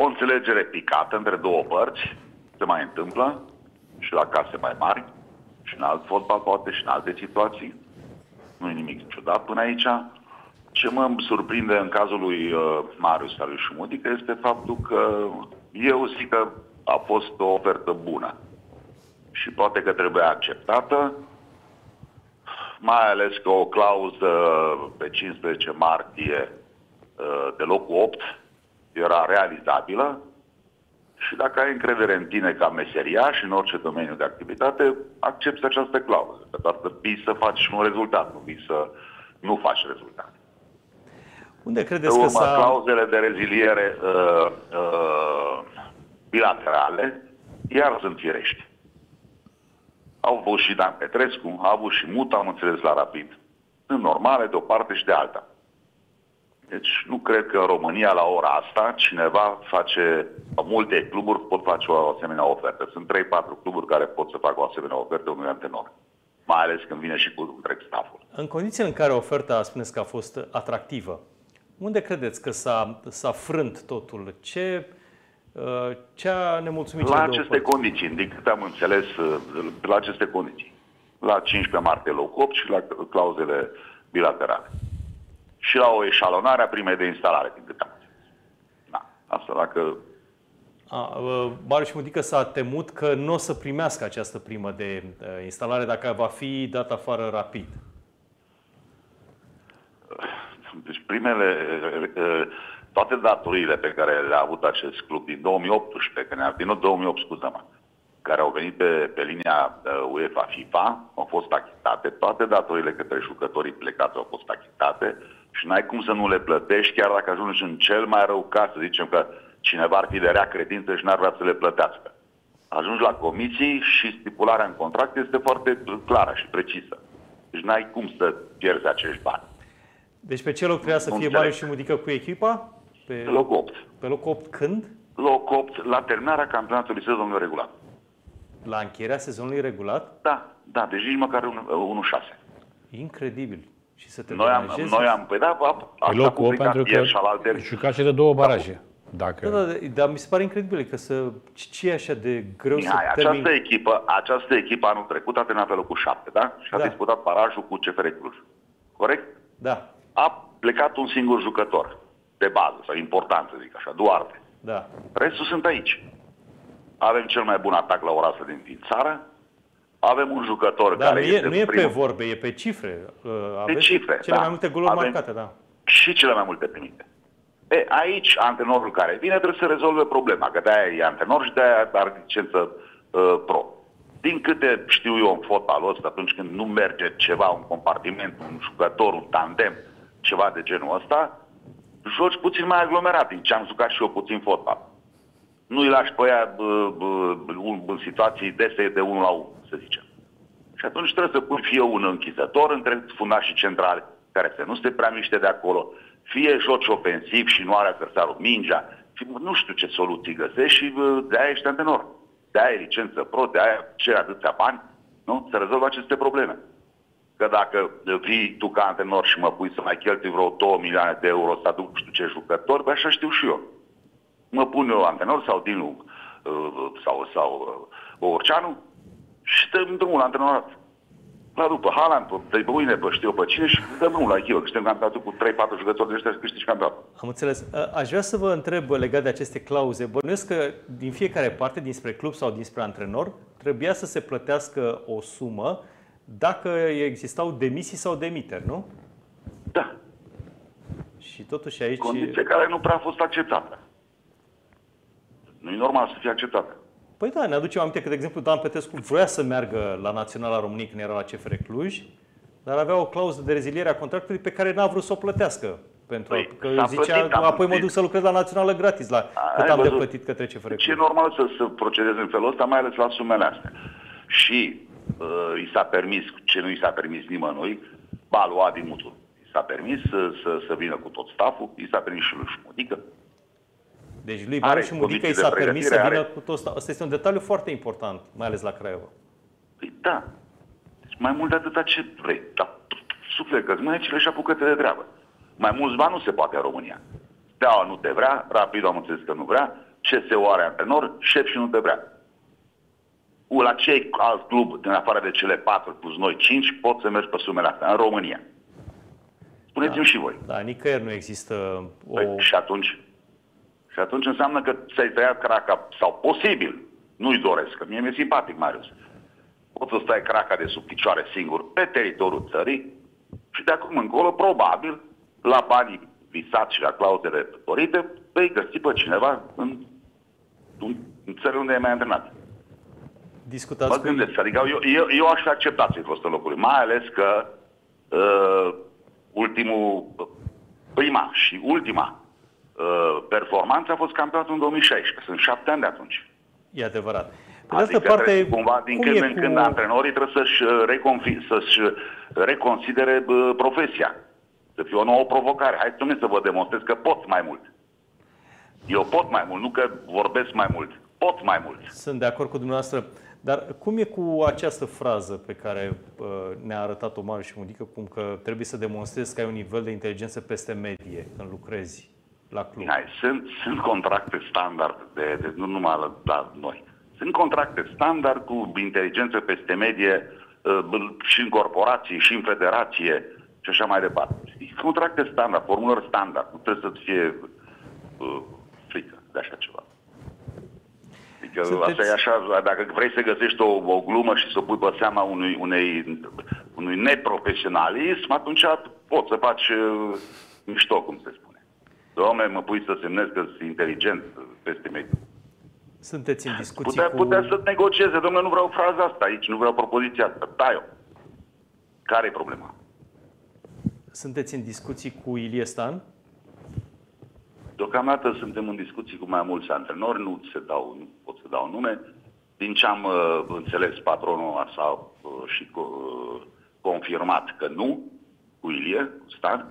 o înțelegere picată între două părți, se mai întâmplă și la case mai mari, și în alt fotbal poate, și în alte situații. Nu e nimic ciudat până aici. Ce mă surprinde în cazul lui Marius, al lui Șumudică, este faptul că eu zic că a fost o ofertă bună și poate că trebuia acceptată, mai ales că o clauză pe 15 martie de locul 8 era realizabilă și dacă ai încredere în tine ca meseriaș în orice domeniu de activitate, accepti această clauză. Că doar vii să faci un rezultat, nu vii să nu faci rezultat. Unde credeți că s-a... Clauzele de reziliere bilaterale iar sunt firești. Au avut și Dan Petrescu, au avut și Mutu, am înțeles la Rapid. Sunt normale de o parte și de alta. Deci nu cred că în România la ora asta cineva face, multe cluburi pot face o asemenea ofertă. Sunt 3-4 cluburi care pot să facă o asemenea ofertă unui antrenor. Mai ales când vine și cu stafful. În condițiile în care oferta, spuneți că a fost atractivă, unde credeți că s-a frânt totul? Ce a nemulțumit? La aceste condiții, din câte am înțeles, la aceste condiții. La 15 martie locul 8 și la clauzele bilaterale. Și la o eșalonare a primei de instalare, din câte am înțeles. Da, asta dacă... Marius Șumudică s-a temut că nu o să primească această primă de instalare dacă va fi dat afară Rapid. Deci primele... Toate datorile pe care le-a avut acest club din 2018, din 2008, scuze-mă, care au venit pe linia UEFA-FIFA, au fost achitate, toate datorile către jucătorii plecați au fost achitate și n-ai cum să nu le plătești, chiar dacă ajungi în cel mai rău caz, să zicem că cineva ar fi de rea credință și n-ar vrea să le plătească. Ajungi la comisii și stipularea în contract este foarte clară și precisă. Deci n-ai cum să pierzi acești bani. Deci pe ce loc trebuia să fie Marius Șumudică cu echipa? Pe locul 8. Pe locul 8 când? Locul 8 la terminarea campionatului sezonului regulat. La încheierea sezonului regulat? Da, da, deci nici măcar 1-6. Incredibil. Și să te noi am pe locul 8 pentru că juca și de două baraje. Dacă... Da, dar mi se pare incredibil că ce e așa de greu Această echipă anul trecut a terminat pe locul 7, da? Și a disputat barajul cu CFR Cluj. Corect? Da. A plecat un singur jucător de bază, sau important, să zic așa, Duarte. Da. Restul sunt aici. Avem cel mai bun atac la ora asta din țară. Avem un jucător care este... Nu e pe vorbe, e pe cifre. Pe cifre, cele mai multe goluri marcate, da. Și cele mai multe primite. E, aici, antrenorul care vine trebuie să rezolve problema, că de-aia e antrenor și de-aia are licență pro. Din câte știu eu în fotbalul ăsta, atunci când nu merge ceva, un compartiment, un jucător, un tandem, ceva de genul ăsta, joci puțin mai aglomerat, din ce am jucat și eu puțin fotbal. Nu-i lași pe aia în situații dese de 1 la 1, să zicem. Și atunci trebuie să pun fie un închizător între fundașii centrali, care să nu se prea miște de acolo, fie joci ofensiv și nu are adversarul mingea, nu știu ce soluții găsești și de-aia ești antrenor. De-aia e licență pro, de-aia ceri atâția bani, nu? Să rezolvă aceste probleme. Că dacă vii tu ca antrenor și mă pui să mai cheltui vreo 2 milioane de euro să aduc nu știu ce jucători, bă, așa știu și eu. Mă pun eu antrenor sau Dinu sau Orceanu și dăm drumul la antrenorat. La după Haaland, pe mâine, pe știu eu pe cine și dăm drumul la Chivă, că suntem campionatul cu 3-4 jucători de ăștia și câștigi campionatul. Am înțeles. Aș vrea să vă întreb legat de aceste clauze. Bănuiesc că din fiecare parte, dinspre club sau dinspre antrenor, trebuia să se plătească o sumă dacă existau demisii sau demiteri, nu? Da. Și totuși aici... Condiție care nu prea a fost acceptată. Nu e normal să fie acceptată. Păi da, ne aducem aminte că, de exemplu, Dan Petrescu vrea să meargă la Naționala României când era la CFR Cluj, dar avea o clauză de reziliere a contractului pe care n-a vrut să o plătească. Pentru că zicea, apoi mă duc să lucrez la Națională gratis, cât am de plătit către CFR Cluj. Ce e normal să procedezi în felul ăsta, mai ales la sumele astea. Și... i s-a permis, ce nu i s-a permis nimănui, balua din Mutu. I s-a permis să vină cu tot stafful, i s-a permis și lui Șumudică. Deci lui Marius Șumudică i s-a permis să vină cu tot stafful. Asta este un detaliu foarte important, mai ales la Craiova. Păi da. Deci mai mult de atâta ce vrei. Dar suflet că-ți mânecile și apucă-te de treabă. Mai mulți bani nu se poate în România. Steaua nu te vrea, Rapid am înțeles că nu vrea, CSU are antrenor, șef și nu te vrea. La ce alt club, din afară de cele 4 plus noi 5, pot să mergi pe sumele astea în România? Spuneți-mi și voi. Da, nicăieri nu există o... Păi, și atunci? Și atunci înseamnă că ți-ai tăiat craca, sau posibil, nu-i doresc, că mie mi-e simpatic, Marius. Poți să stai craca de sub picioare singur pe teritoriul țării și de acum încolo, probabil, la banii visați și la clauzele dorite, vei găsi pe cineva în țările unde e mai antrenat. Discutați mă gândesc, adică eu aș accepta să-i fost în locuri, mai ales că prima și ultima performanță a fost campionatul în 2016. Sunt 7 ani de atunci. E adevărat. Adică parte, cumva, din când în când antrenorii trebuie să-și reconsidere profesia. Să fie o nouă provocare. Hai să vă demonstrez că pot mai mult. Eu pot mai mult, nu că vorbesc mai mult. Pot mai mult. Sunt de acord cu dumneavoastră. Dar cum e cu această frază pe care ne-a arătat-o Marius Șumudică, cum că trebuie să demonstrezi că ai un nivel de inteligență peste medie când lucrezi la club? Sunt contracte standard, nu numai la noi. Sunt contracte standard cu inteligență peste medie și în corporații, și în federație și așa mai departe. Sunt contracte standard, formulări standard. Nu trebuie să-ți fie frică de așa ceva. Asta e așa, dacă vrei să găsești o glumă și să o pui pe seama unui neprofesionalism, atunci poți să faci mișto, cum se spune. Doamne, mă pui să semnez că sunt inteligent peste mediu. Sunteți în discuții putea să negocieze, domnule, nu vreau fraza asta aici, nu vreau propoziția asta, tai-o. Care e problema? Sunteți în discuții cu Ilie Stan? Deocamdată suntem în discuții cu mai mulți antrenori, nu pot să dau nume. Din ce am înțeles, patronul s-a și confirmat că nu, cu Ilie, cu Stan.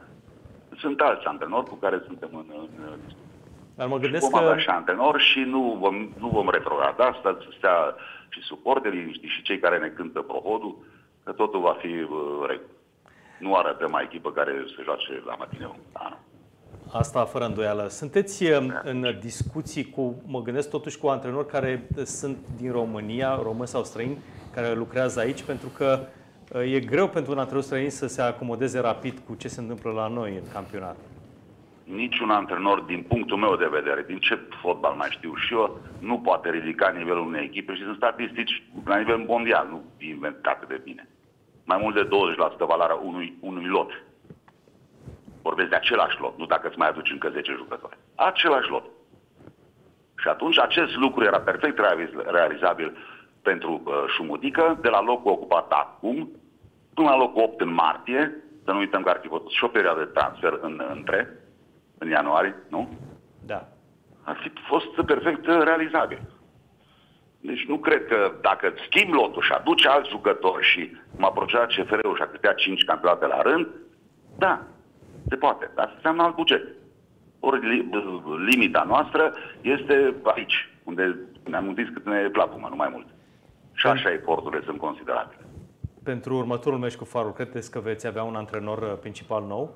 Sunt alți antrenori cu care suntem în discuții. Dar mă gândesc că... Vom avea și antrenori și nu vom retrograda, stați și suporterii și cei care ne cântă prohodul, că totul va fi regulă. Nu arătăm mai echipă care se joace la matineu. Da, asta fără îndoială. Sunteți în discuții cu, mă gândesc totuși, cu antrenori care sunt din România, români sau străini, care lucrează aici, pentru că e greu pentru un antrenor străin să se acomodeze rapid cu ce se întâmplă la noi în campionat. Niciun antrenor, din punctul meu de vedere, din ce fotbal mai știu și eu, nu poate ridica nivelul unei echipe și sunt statistici la nivel mondial, nu inventate de bine. Mai mult de 20% valoarea unui lot. Vorbesc de același lot, nu dacă îți mai aduci încă 10 jucători. Același lot. Și atunci acest lucru era perfect realizabil pentru Șumudică, de la locul ocupat acum, până la locul 8 în martie, să nu uităm că ar fi fost și o perioadă de transfer în ianuarie, nu? Da. Ar fi fost perfect realizabil. Deci nu cred că dacă îți schimbi lotul și aduci alți jucători și cum a procedat CFR-ul și a câtea 5 campionate la rând, da, se poate, dar înseamnă alt buget. Ori limita noastră este aici, unde ne-am zis cât ne placum, nu mai mult. Și așa eforturile sunt considerabile. Pentru următorul meci cu Farul, credeți că veți avea un antrenor principal nou?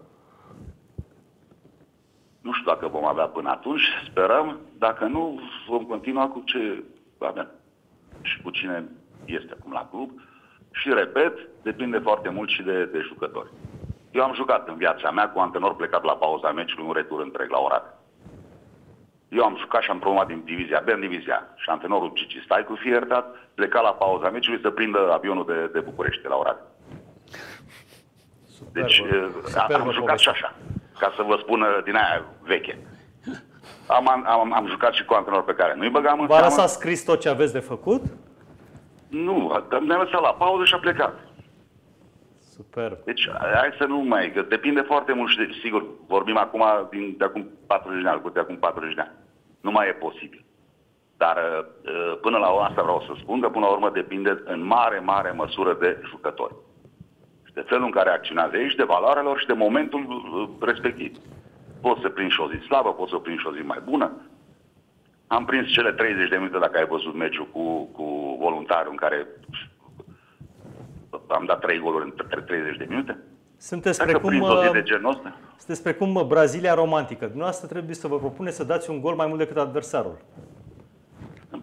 Nu știu dacă vom avea până atunci, sperăm. Dacă nu, vom continua cu ce avem și cu cine este acum la club. Și, repet, depinde foarte mult și de jucători. Eu am jucat în viața mea cu antrenor plecat la pauza meciului un retur întreg la Oradea. Eu am jucat și am promovat din divizia B în divizia și antrenorul Gigi Stai, cu fie iertat, pleca la pauza meciului să prindă avionul de București, la Oradea. Deci am jucat și așa, ca să vă spun din aia veche. Am jucat și cu antrenor pe care nu-i băgam în seamă. V-a scris tot ce aveți de făcut? Nu, ne-a lăsat la pauză și a plecat. Super. Deci, hai să nu mai, că depinde foarte mult și sigur, vorbim acum de acum 40 de ani, de acum 40 de ani. Nu mai e posibil. Dar până la urmă, asta vreau să spun, că până la urmă depinde în mare, mare măsură de jucători. Și de felul în care acționează ei și de valoarea lor și de momentul respectiv. Poți să prinzi și o zi slabă, poți să prinzi și o zi mai bună. Am prins cele 30 de minute, dacă ai văzut meciul cu Voluntariul, în care am dat 3 goluri în 30 de minute. Sunteți precum Brazilia romantică. Dumneavoastră trebuie să vă propuneți să dați un gol mai mult decât adversarul.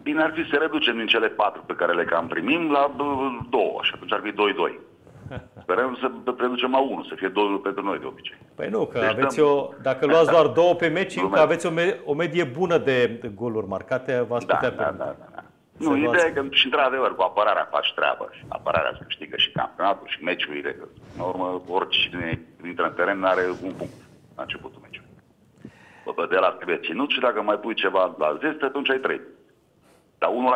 Bine ar fi să reducem din cele 4 pe care le cam primim la 2 și atunci ar fi 2-2. Sperăm să reducem la 1, să fie 2 pentru noi de obicei. Păi nu, că deci aveți dacă luați doar 2 pe meci, că aveți o medie bună de goluri marcate, v-ați putea permite. Da. Nu, ideea e că și într-adevăr cu apărarea faci treabă. Apărarea se câștigă și campionatul și meciurile. În urmă, oricine intră în teren are un punct la începutul meciului. Bă, de la trebuie ținut și dacă mai pui ceva la zestre, atunci ai 3. Dar unul